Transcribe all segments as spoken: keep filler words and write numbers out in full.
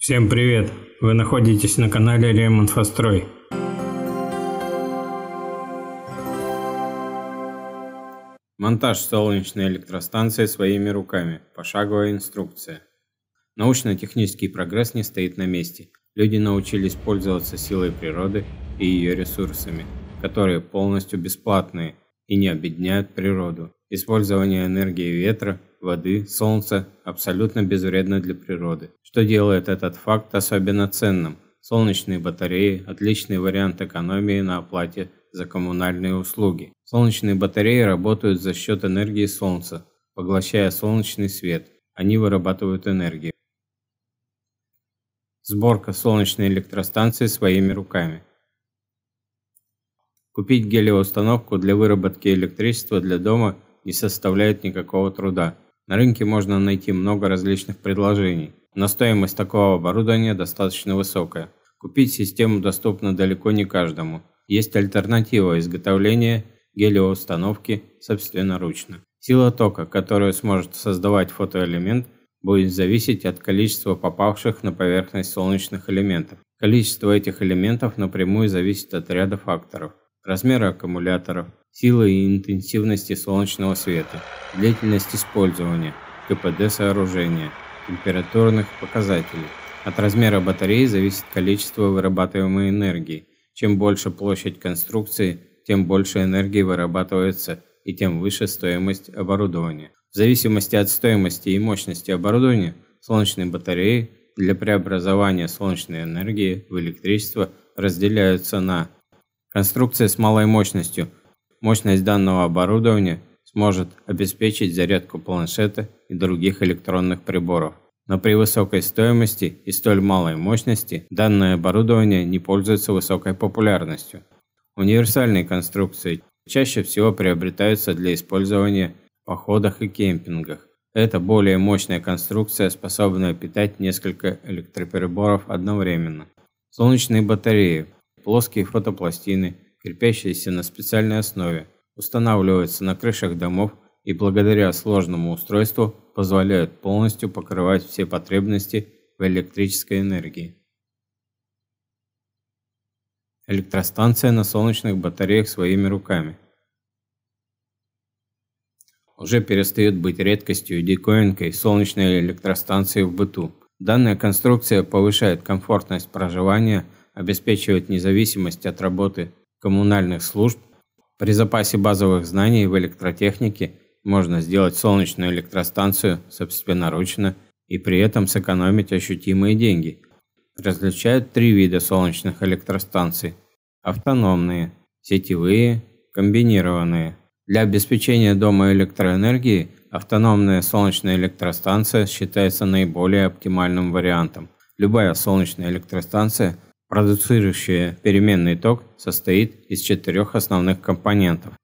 Всем привет! Вы находитесь на канале РемИнфоСтрой. Монтаж солнечной электростанции своими руками. Пошаговая инструкция. Научно-технический прогресс не стоит на месте. Люди научились пользоваться силой природы и ее ресурсами, которые полностью бесплатные и не обедняют природу. Использование энергии ветра, воды, солнца абсолютно безвредно для природы, что делает этот факт особенно ценным. Солнечные батареи – отличный вариант экономии на оплате за коммунальные услуги. Солнечные батареи работают за счет энергии солнца, поглощая солнечный свет. Они вырабатывают энергию. Сборка солнечной электростанции своими руками. Купить гелиоустановку для выработки электричества для дома не составляет никакого труда. На рынке можно найти много различных предложений, но стоимость такого оборудования достаточно высокая. Купить систему доступно далеко не каждому. Есть альтернатива изготовления гелиоустановки собственноручно. Сила тока, которую сможет создавать фотоэлемент, будет зависеть от количества попавших на поверхность солнечных элементов. Количество этих элементов напрямую зависит от ряда факторов: размера аккумуляторов, силы и интенсивности солнечного света, длительность использования, КПД сооружения, температурных показателей. От размера батареи зависит количество вырабатываемой энергии. Чем больше площадь конструкции, тем больше энергии вырабатывается и тем выше стоимость оборудования. В зависимости от стоимости и мощности оборудования, солнечные батареи для преобразования солнечной энергии в электричество разделяются на конструкции с малой мощностью. Мощность данного оборудования сможет обеспечить зарядку планшета и других электронных приборов. Но при высокой стоимости и столь малой мощности данное оборудование не пользуется высокой популярностью. Универсальные конструкции чаще всего приобретаются для использования в походах и кемпингах. Это более мощная конструкция, способная питать несколько электроприборов одновременно. Солнечные батареи. Плоские фотопластины, крепящиеся на специальной основе, устанавливаются на крышах домов и благодаря сложному устройству позволяют полностью покрывать все потребности в электрической энергии. Электростанция на солнечных батареях своими руками. Уже перестают быть редкостью и диковинкой солнечные электростанции в быту. Данная конструкция повышает комфортность проживания, обеспечивает независимость от работы коммунальных служб. При запасе базовых знаний в электротехнике можно сделать солнечную электростанцию собственноручно и при этом сэкономить ощутимые деньги. Различают три вида солнечных электростанций: автономные, сетевые, комбинированные. Для обеспечения дома электроэнергии автономная солнечная электростанция считается наиболее оптимальным вариантом. Любая солнечная электростанция, продуцирующая переменный ток, состоит из четырех основных компонентов.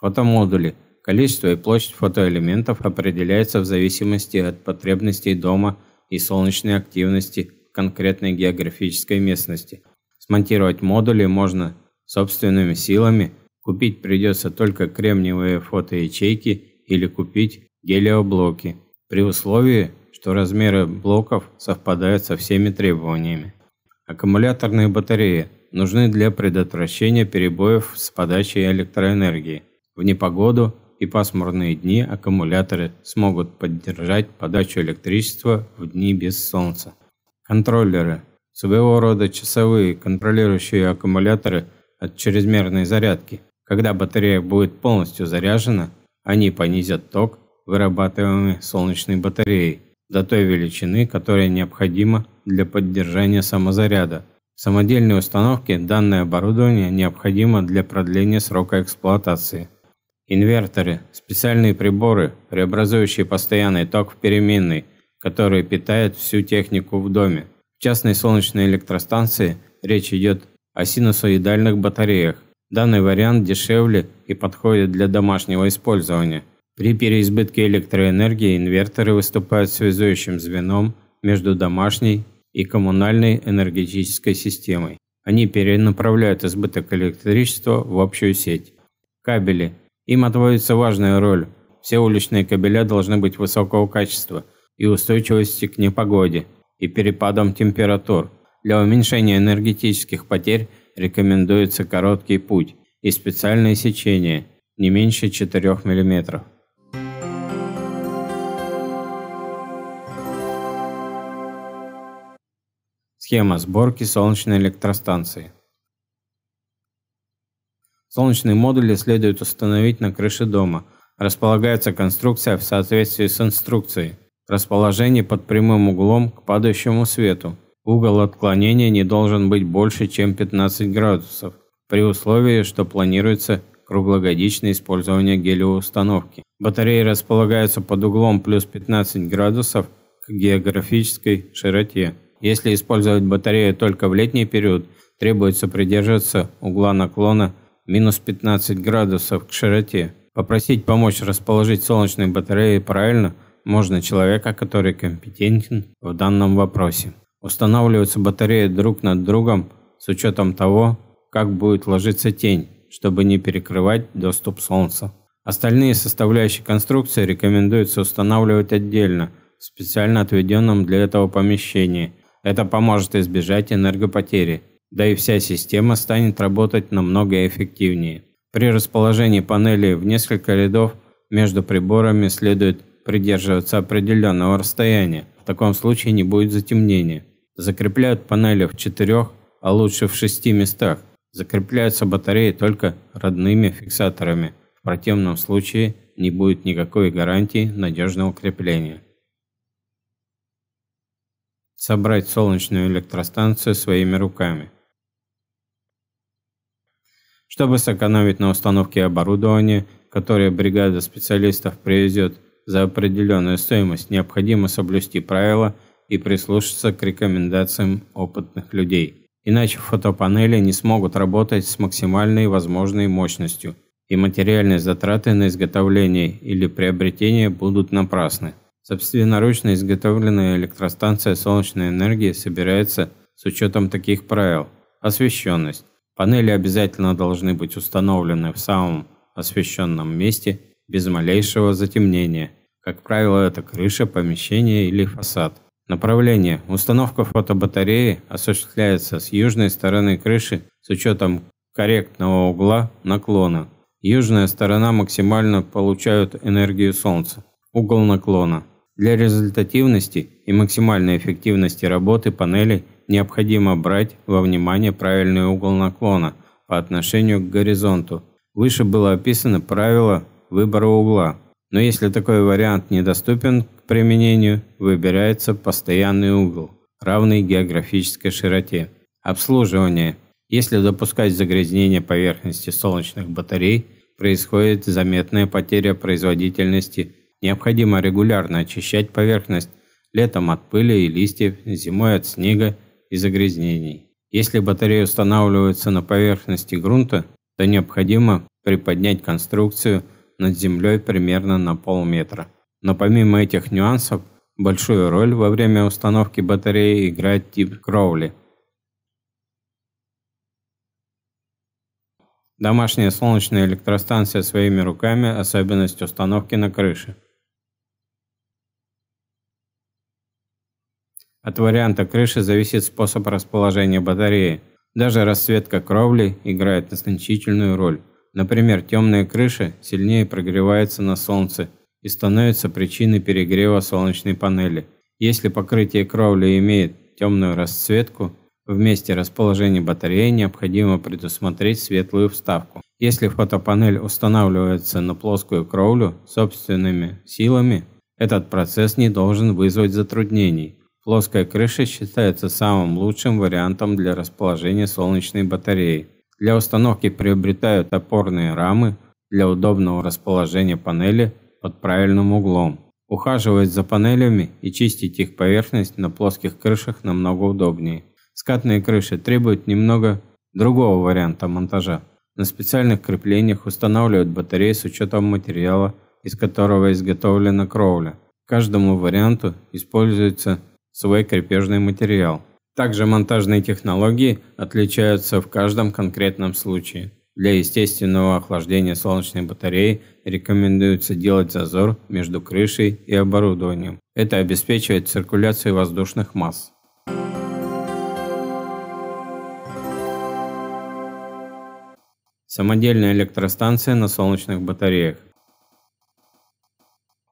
Фотомодули. Количество и площадь фотоэлементов определяется в зависимости от потребностей дома и солнечной активности в конкретной географической местности. Смонтировать модули можно собственными силами. Купить придется только кремниевые фотоячейки или купить гелиоблоки, при условии, что размеры блоков совпадают со всеми требованиями. Аккумуляторные батареи нужны для предотвращения перебоев с подачей электроэнергии. В непогоду и пасмурные дни аккумуляторы смогут поддержать подачу электричества в дни без солнца. Контроллеры – своего рода часовые, контролирующие аккумуляторы от чрезмерной зарядки. Когда батарея будет полностью заряжена, они понизят ток, вырабатываемый солнечной батареей, до той величины, которая необходима для поддержания самозаряда. В самодельной установке данное оборудование необходимо для продления срока эксплуатации. Инверторы – специальные приборы, преобразующие постоянный ток в переменный, которые питают всю технику в доме. В частной солнечной электростанции речь идет о синусоидальных батареях. Данный вариант дешевле и подходит для домашнего использования. При переизбытке электроэнергии инверторы выступают связующим звеном между домашней и коммунальной энергетической системой. Они перенаправляют избыток электричества в общую сеть. Кабели. Им отводится важная роль. Все уличные кабеля должны быть высокого качества и устойчивости к непогоде. и перепадом температур. Для уменьшения энергетических потерь рекомендуется короткий путь и специальное сечение не меньше четырёх миллиметров. Схема сборки солнечной электростанции. Солнечные модули следует установить на крыше дома. Располагается конструкция в соответствии с инструкцией. Расположение под прямым углом к падающему свету. Угол отклонения не должен быть больше, чем пятнадцать градусов, при условии, что планируется круглогодичное использование гелевой установки. Батареи располагаются под углом плюс пятнадцать градусов к географической широте. Если использовать батарею только в летний период, требуется придерживаться угла наклона минус пятнадцать градусов к широте. Попросить помочь расположить солнечные батареи правильно можно человека, который компетентен в данном вопросе. Устанавливаются батареи друг над другом с учетом того, как будет ложиться тень, чтобы не перекрывать доступ солнца. Остальные составляющие конструкции рекомендуется устанавливать отдельно, в специально отведенном для этого помещении. Это поможет избежать энергопотери. Да и вся система станет работать намного эффективнее. При расположении панелей в несколько рядов между приборами следует придерживаться определенного расстояния, в таком случае не будет затемнения. Закрепляют панели в четырех, а лучше в шести местах. Закрепляются батареи только родными фиксаторами, в противном случае не будет никакой гарантии надежного крепления. Собрать солнечную электростанцию своими руками. Чтобы сэкономить на установке оборудования, которое бригада специалистов привезет за определенную стоимость, необходимо соблюсти правила и прислушаться к рекомендациям опытных людей. Иначе фотопанели не смогут работать с максимальной возможной мощностью, и материальные затраты на изготовление или приобретение будут напрасны. Собственноручно изготовленная электростанция солнечной энергии собирается с учетом таких правил. Освещенность. Панели обязательно должны быть установлены в самом освещенном месте, без малейшего затемнения. Как правило, это крыша, помещение или фасад. Направление. Установка фотобатареи осуществляется с южной стороны крыши с учетом корректного угла наклона. Южная сторона максимально получает энергию солнца. Угол наклона. Для результативности и максимальной эффективности работы панелей необходимо брать во внимание правильный угол наклона по отношению к горизонту. Выше было описано правило выбора угла, но если такой вариант недоступен к применению, выбирается постоянный угол, равный географической широте. Обслуживание. Если допускать загрязнение поверхности солнечных батарей, происходит заметная потеря производительности. Необходимо регулярно очищать поверхность, летом от пыли и листьев, зимой от снега и загрязнений. Если батареи устанавливаются на поверхности грунта, то необходимо приподнять конструкцию над землей примерно на полметра. Но помимо этих нюансов, большую роль во время установки батареи играет тип кровли. Домашняя солнечная электростанция своими руками, особенность установки на крыше. От варианта крыши зависит способ расположения батареи. Даже расцветка кровли играет значительную роль. Например, темная крыша сильнее прогревается на солнце и становится причиной перегрева солнечной панели. Если покрытие кровли имеет темную расцветку, в месте расположения батареи необходимо предусмотреть светлую вставку. Если фотопанель устанавливается на плоскую кровлю собственными силами, этот процесс не должен вызвать затруднений. Плоская крыша считается самым лучшим вариантом для расположения солнечной батареи. Для установки приобретают опорные рамы для удобного расположения панели под правильным углом. Ухаживать за панелями и чистить их поверхность на плоских крышах намного удобнее. Скатные крыши требуют немного другого варианта монтажа. На специальных креплениях устанавливают батареи с учетом материала, из которого изготовлена кровля. Каждому варианту используется свой крепежный материал. Также монтажные технологии отличаются в каждом конкретном случае. Для естественного охлаждения солнечной батареи рекомендуется делать зазор между крышей и оборудованием. Это обеспечивает циркуляцию воздушных масс. Самодельная электростанция на солнечных батареях.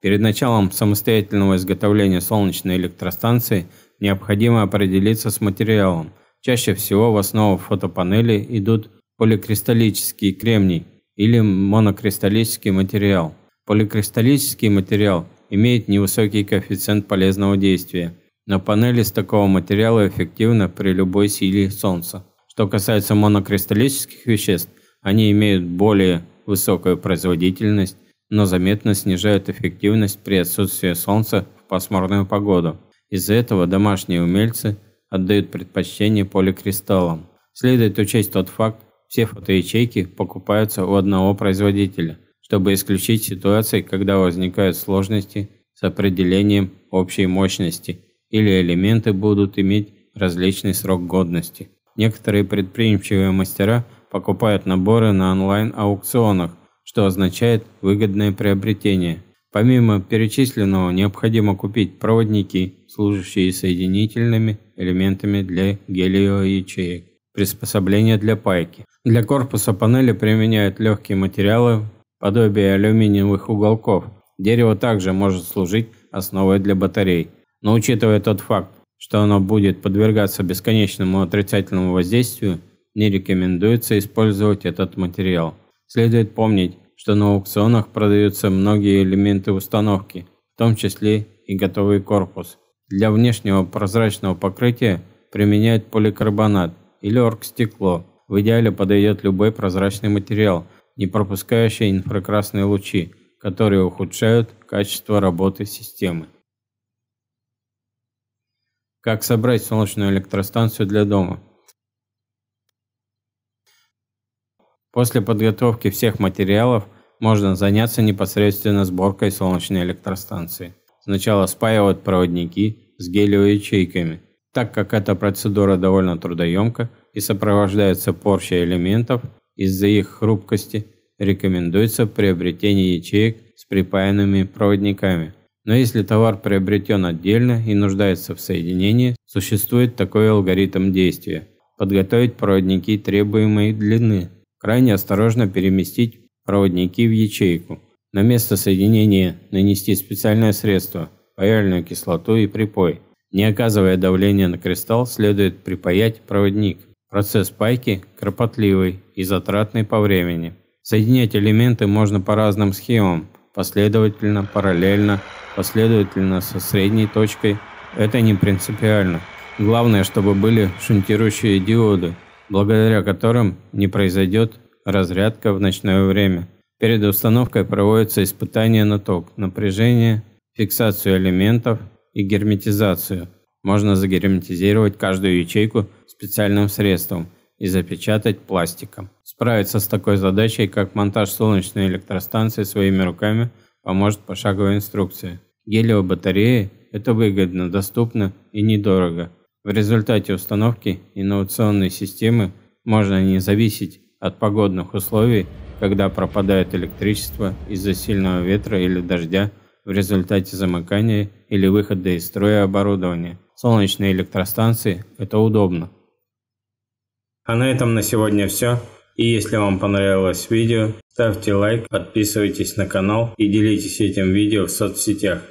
Перед началом самостоятельного изготовления солнечной электростанции необходимо определиться с материалом. Чаще всего в основу фотопанели идут поликристаллический кремний или монокристаллический материал. Поликристаллический материал имеет невысокий коэффициент полезного действия, но панели с такого материала эффективны при любой силе солнца. Что касается монокристаллических веществ, они имеют более высокую производительность, но заметно снижают эффективность при отсутствии солнца в пасмурную погоду. Из-за этого домашние умельцы отдают предпочтение поликристаллам. Следует учесть тот факт, все фотоячейки покупаются у одного производителя, чтобы исключить ситуации, когда возникают сложности с определением общей мощности или элементы будут иметь различный срок годности. Некоторые предприимчивые мастера покупают наборы на онлайн-аукционах, что означает выгодное приобретение. Помимо перечисленного, необходимо купить проводники, служащие соединительными элементами для гелиоячеек, приспособления для пайки. Для корпуса панели применяют легкие материалы, подобие алюминиевых уголков. Дерево также может служить основой для батарей. Но учитывая тот факт, что оно будет подвергаться бесконечному отрицательному воздействию, не рекомендуется использовать этот материал. Следует помнить, что на аукционах продаются многие элементы установки, в том числе и готовый корпус. Для внешнего прозрачного покрытия применяют поликарбонат или оргстекло. В идеале подойдет любой прозрачный материал, не пропускающий инфракрасные лучи, которые ухудшают качество работы системы. Как собрать солнечную электростанцию для дома? После подготовки всех материалов можно заняться непосредственно сборкой солнечной электростанции. Сначала спаивают проводники с гелиоячейками. Так как эта процедура довольно трудоемка и сопровождается порчей элементов, из-за их хрупкости рекомендуется приобретение ячеек с припаянными проводниками. Но если товар приобретен отдельно и нуждается в соединении, существует такой алгоритм действия. Подготовить проводники требуемой длины. Крайне осторожно переместить проводники в ячейку. На место соединения нанести специальное средство, паяльную кислоту и припой. Не оказывая давления на кристалл, следует припаять проводник. Процесс пайки кропотливый и затратный по времени. Соединять элементы можно по разным схемам, последовательно, параллельно, последовательно со средней точкой. Это не принципиально. Главное, чтобы были шунтирующие диоды, благодаря которым не произойдет разрядка в ночное время. Перед установкой проводятся испытания на ток, напряжение, фиксацию элементов и герметизацию. Можно загерметизировать каждую ячейку специальным средством и запечатать пластиком. Справиться с такой задачей, как монтаж солнечной электростанции своими руками, поможет пошаговая инструкция. Гелиобатареи – это выгодно, доступно и недорого. В результате установки инновационной системы можно не зависеть от погодных условий, когда пропадает электричество из-за сильного ветра или дождя в результате замыкания или выхода из строя оборудования. Солнечные электростанции – это удобно. А на этом на сегодня все. И если вам понравилось видео, ставьте лайк, подписывайтесь на канал и делитесь этим видео в соцсетях.